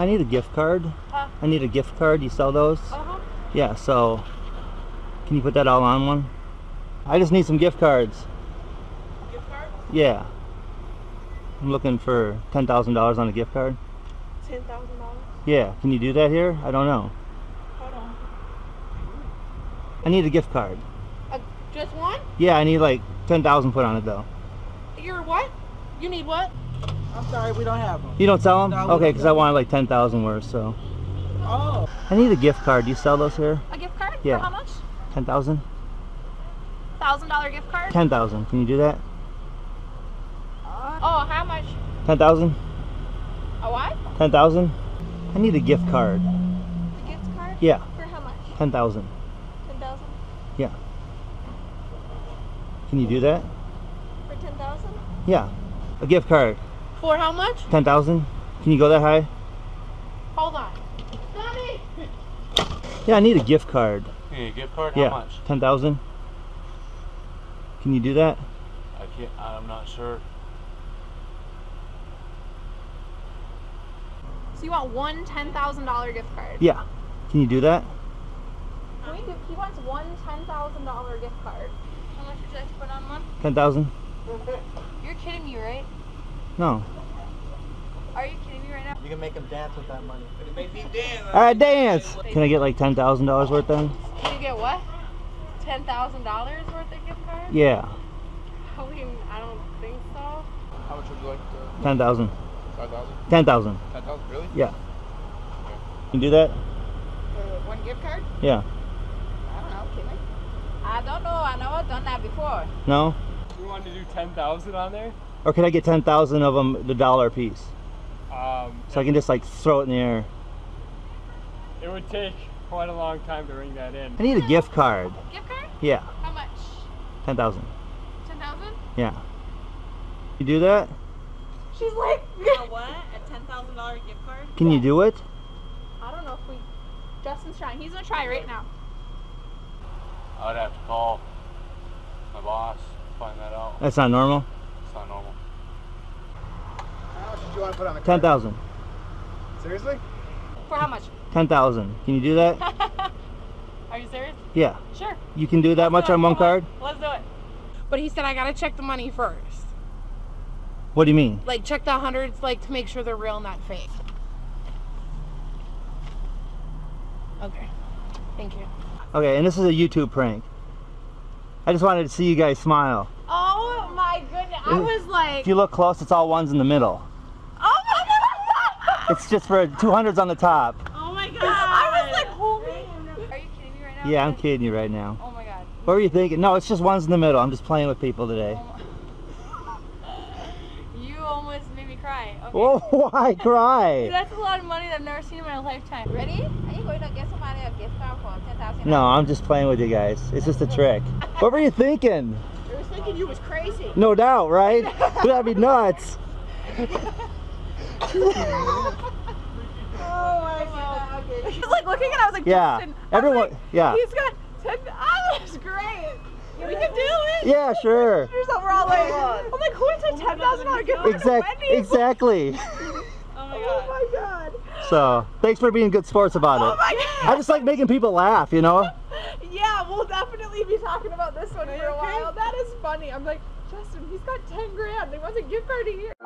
I need a gift card. Huh? I need a gift card. You sell those? Uh-huh. Yeah, so can you put that all on one? I just need some gift cards. Gift cards? Yeah. I'm looking for $10,000 on a gift card. $10,000? Yeah. Can you do that here? I don't know. Hold on. I need a gift card. Just one? Yeah, I need like 10,000 put on it though. You're what? You need what? I'm sorry, we don't have them. You don't sell them? No, okay, because I wanted like 10,000 worth, so. Oh. I need a gift card. Do you sell those here? A gift card? Yeah. For how much? 10,000. $1,000 gift card? 10,000. Can you do that? Oh, how much? 10,000. A what? 10,000. I need a gift card. A gift card? Yeah. For how much? 10,000. 10,000? Yeah. Can you do that? For 10,000? Yeah. A gift card. For how much? 10,000. Can you go that high? Hold on. Mommy! Yeah, I need a gift card. You need a gift card? How much? 10,000. Can you do that? I can't. I'm not sure. So you want one $10,000 gift card? Yeah. Can you do that? He wants one $10,000 gift card. How much would you like to put on one? 10,000. You're kidding me, right? No. Are you kidding me right now? You can make him dance with that money. Make me dance. All right, dance. Can I get like $10,000 worth then? Can you get what? $10,000 worth of gift card? Yeah. I mean, I don't think so. How much would you like to? 10,000. 5,000? 10,000. 10,000, really? Yeah. Okay. You can do that? One gift card? Yeah. I don't know, can I? I don't know, I know I've done that before. No? You want to do 10,000 on there? Or can I get 10,000 of them, the dollar piece? So I can just like throw it in the air. It would take quite a long time to ring that in. I need a gift card. Gift card? Yeah. How much? 10,000. 10,000? Yeah. You do that? She's like, what? A $10,000 gift card? Can you do it? I don't know if we. Justin's trying. He's gonna try right now. I'd have to call my boss, find that out. That's not normal. It's not normal. How much did you want to put on the card? 10,000. Seriously? For how much? 10,000. Can you do that? Are you serious? Yeah. Sure. You can do that much on one card? Let's do it. But he said I gotta check the money first. What do you mean? Like check the hundreds, like to make sure they're real, not fake. Okay. Thank you. Okay, and this is a YouTube prank. I just wanted to see you guys smile. Oh my goodness! I was like. If you look close, it's all ones in the middle. Oh my God! It's just for 200s on the top. Oh my God! I was like, holy. Are you kidding me right now? Yeah, I'm kidding you right now. Oh my God. What were you thinking? No, it's just ones in the middle. I'm just playing with people today. Oh my. Almost made me cry. Okay. Oh, why cry? Dude, that's a lot of money that I've never seen in my lifetime. Ready? Are you going to get somebody a gift card for $10,000? No, I'm just playing with you guys. It's just a trick. What were you thinking? I was thinking you was crazy. No doubt, right? That'd be nuts. Oh my God. Okay. She was like looking at it. I was like, yeah. Justin. Everyone. Like, yeah. He's got $10. Great. We can do it! Yeah, sure. I'm like, who is a $10,000 gift card to Wendy's? Exactly. Oh my God. So, thanks for being good sports about it. Oh my God. I just like making people laugh, you know? Yeah, we'll definitely be talking about this one for a while. That is funny. I'm like, Justin, he's got 10 grand. They want a gift card a year.